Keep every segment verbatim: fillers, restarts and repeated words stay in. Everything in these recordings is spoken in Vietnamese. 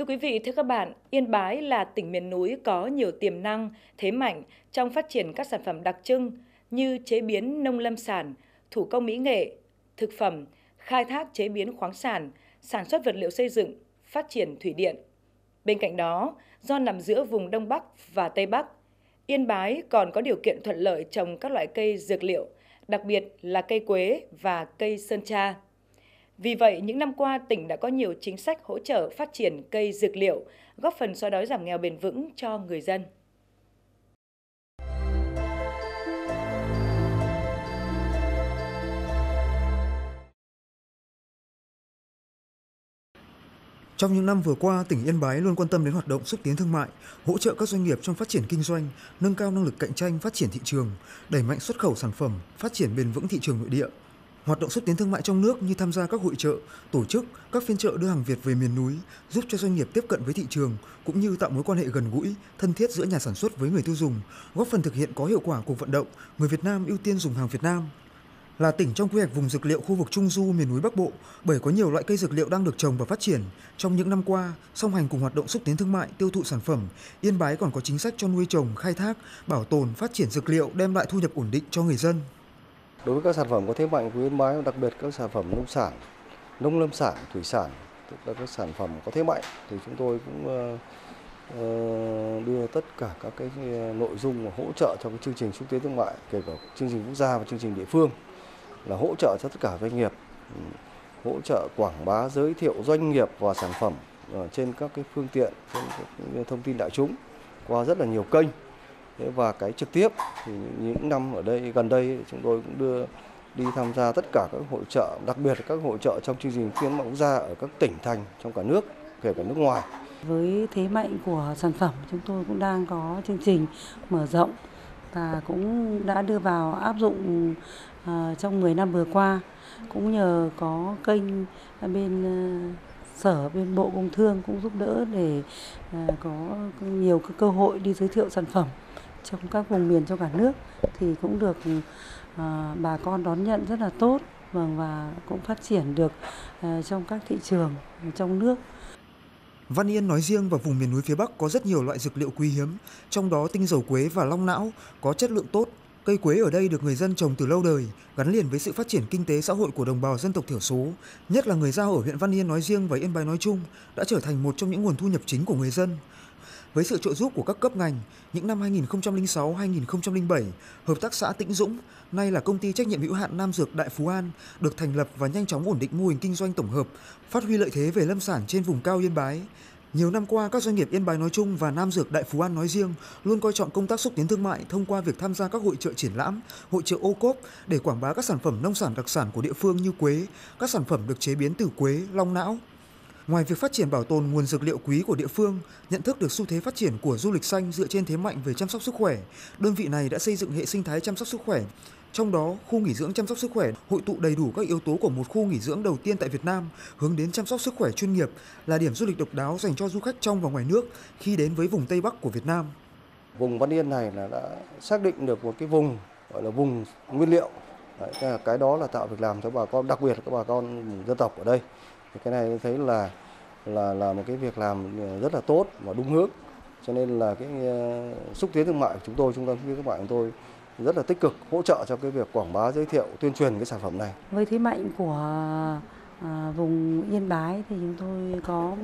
Thưa quý vị, thưa các bạn, Yên Bái là tỉnh miền núi có nhiều tiềm năng, thế mạnh trong phát triển các sản phẩm đặc trưng như chế biến nông lâm sản, thủ công mỹ nghệ, thực phẩm, khai thác chế biến khoáng sản, sản xuất vật liệu xây dựng, phát triển thủy điện. Bên cạnh đó, do nằm giữa vùng Đông Bắc và Tây Bắc, Yên Bái còn có điều kiện thuận lợi trồng các loại cây dược liệu, đặc biệt là cây quế và cây sơn tra. Vì vậy, những năm qua, tỉnh đã có nhiều chính sách hỗ trợ phát triển cây dược liệu, góp phần xóa đói giảm nghèo bền vững cho người dân. Trong những năm vừa qua, tỉnh Yên Bái luôn quan tâm đến hoạt động xúc tiến thương mại, hỗ trợ các doanh nghiệp trong phát triển kinh doanh, nâng cao năng lực cạnh tranh, phát triển thị trường, đẩy mạnh xuất khẩu sản phẩm, phát triển bền vững thị trường nội địa. Hoạt động xúc tiến thương mại trong nước như tham gia các hội chợ, tổ chức, các phiên chợ đưa hàng Việt về miền núi, giúp cho doanh nghiệp tiếp cận với thị trường, cũng như tạo mối quan hệ gần gũi, thân thiết giữa nhà sản xuất với người tiêu dùng, góp phần thực hiện có hiệu quả cuộc vận động người Việt Nam ưu tiên dùng hàng Việt Nam. Là tỉnh trong quy hoạch vùng dược liệu khu vực Trung Du miền núi Bắc Bộ, bởi có nhiều loại cây dược liệu đang được trồng và phát triển. Trong những năm qua, song hành cùng hoạt động xúc tiến thương mại, tiêu thụ sản phẩm, Yên Bái còn có chính sách cho nuôi trồng, khai thác, bảo tồn, phát triển dược liệu đem lại thu nhập ổn định cho người dân. Đối với các sản phẩm có thế mạnh của Yên Bái, đặc biệt các sản phẩm nông sản, nông lâm sản, thủy sản, tức là các sản phẩm có thế mạnh, thì chúng tôi cũng đưa tất cả các cái nội dung và hỗ trợ cho cái chương trình xúc tiến thương mại, kể cả chương trình quốc gia và chương trình địa phương, là hỗ trợ cho tất cả doanh nghiệp, hỗ trợ quảng bá, giới thiệu doanh nghiệp và sản phẩm trên các cái phương tiện, trên các thông tin đại chúng qua rất là nhiều kênh. Và cái trực tiếp thì những năm ở đây gần đây chúng tôi cũng đưa đi tham gia tất cả các hội chợ, đặc biệt là các hội chợ trong chương trình khuyến mại quốc gia ở các tỉnh thành trong cả nước, kể cả nước ngoài. Với thế mạnh của sản phẩm, chúng tôi cũng đang có chương trình mở rộng và cũng đã đưa vào áp dụng trong mười năm vừa qua. Cũng nhờ có kênh bên Sở, bên Bộ Công Thương cũng giúp đỡ để có nhiều cơ hội đi giới thiệu sản phẩm trong các vùng miền trong cả nước, thì cũng được bà con đón nhận rất là tốt và cũng phát triển được trong các thị trường trong nước. Văn Yên nói riêng và vùng miền núi phía Bắc có rất nhiều loại dược liệu quý hiếm, trong đó tinh dầu quế và long não có chất lượng tốt. Cây quế ở đây được người dân trồng từ lâu đời, gắn liền với sự phát triển kinh tế xã hội của đồng bào dân tộc thiểu số, nhất là người Dao ở huyện Văn Yên nói riêng và Yên Bái nói chung, đã trở thành một trong những nguồn thu nhập chính của người dân. Với sự trợ giúp của các cấp ngành, những năm hai nghìn không trăm lẻ sáu đến hai nghìn không trăm lẻ bảy, Hợp tác xã Tĩnh Dũng, nay là Công ty trách nhiệm hữu hạn Nam Dược Đại Phú An, được thành lập và nhanh chóng ổn định mô hình kinh doanh tổng hợp, phát huy lợi thế về lâm sản trên vùng cao Yên Bái. Nhiều năm qua, các doanh nghiệp Yên Bái nói chung và Nam Dược Đại Phú An nói riêng luôn coi trọng công tác xúc tiến thương mại thông qua việc tham gia các hội chợ triển lãm, hội chợ ô cốp để quảng bá các sản phẩm nông sản đặc sản của địa phương như quế, các sản phẩm được chế biến từ quế, long não. Ngoài việc phát triển bảo tồn nguồn dược liệu quý của địa phương, nhận thức được xu thế phát triển của du lịch xanh dựa trên thế mạnh về chăm sóc sức khỏe, đơn vị này đã xây dựng hệ sinh thái chăm sóc sức khỏe. Trong đó, khu nghỉ dưỡng chăm sóc sức khỏe hội tụ đầy đủ các yếu tố của một khu nghỉ dưỡng đầu tiên tại Việt Nam hướng đến chăm sóc sức khỏe chuyên nghiệp, là điểm du lịch độc đáo dành cho du khách trong và ngoài nước khi đến với vùng Tây Bắc của Việt Nam. Vùng Văn Yên này là đã xác định được một cái vùng gọi là vùng nguyên liệu. Đấy, cái đó là tạo việc làm cho bà con, đặc biệt là các bà con dân tộc ở đây. Thì cái này thấy là là là một cái việc làm rất là tốt và đúng hướng. Cho nên là cái uh, xúc tiến thương mại của chúng tôi, chúng ta với các bạn chúng tôi rất là tích cực hỗ trợ cho cái việc quảng bá, giới thiệu, tuyên truyền cái sản phẩm này. Với thế mạnh của uh, vùng Yên Bái thì chúng tôi có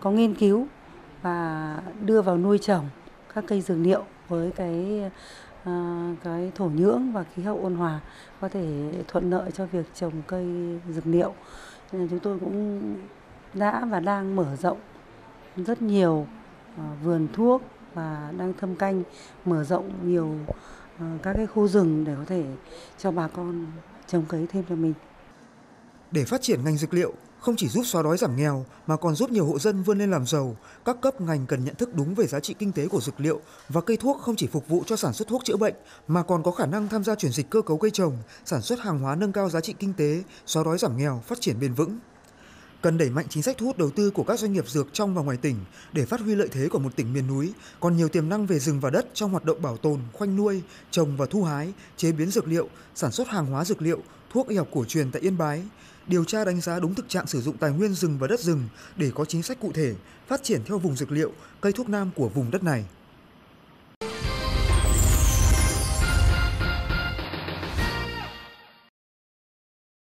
có nghiên cứu và đưa vào nuôi trồng các cây dược liệu với cái uh, cái thổ nhưỡng và khí hậu ôn hòa, có thể thuận lợi cho việc trồng cây dược liệu. Chúng tôi cũng đã và đang mở rộng rất nhiều vườn thuốc và đang thâm canh mở rộng nhiều các cái khu rừng để có thể cho bà con trồng cấy thêm cho mình. Để phát triển ngành dược liệu, không chỉ giúp xóa đói giảm nghèo mà còn giúp nhiều hộ dân vươn lên làm giàu, các cấp ngành cần nhận thức đúng về giá trị kinh tế của dược liệu và cây thuốc không chỉ phục vụ cho sản xuất thuốc chữa bệnh mà còn có khả năng tham gia chuyển dịch cơ cấu cây trồng, sản xuất hàng hóa nâng cao giá trị kinh tế, xóa đói giảm nghèo, phát triển bền vững. Cần đẩy mạnh chính sách thu hút đầu tư của các doanh nghiệp dược trong và ngoài tỉnh để phát huy lợi thế của một tỉnh miền núi, còn nhiều tiềm năng về rừng và đất trong hoạt động bảo tồn, khoanh nuôi, trồng và thu hái, chế biến dược liệu, sản xuất hàng hóa dược liệu, thuốc y học cổ truyền tại Yên Bái. Điều tra đánh giá đúng thực trạng sử dụng tài nguyên rừng và đất rừng để có chính sách cụ thể, phát triển theo vùng dược liệu, cây thuốc nam của vùng đất này.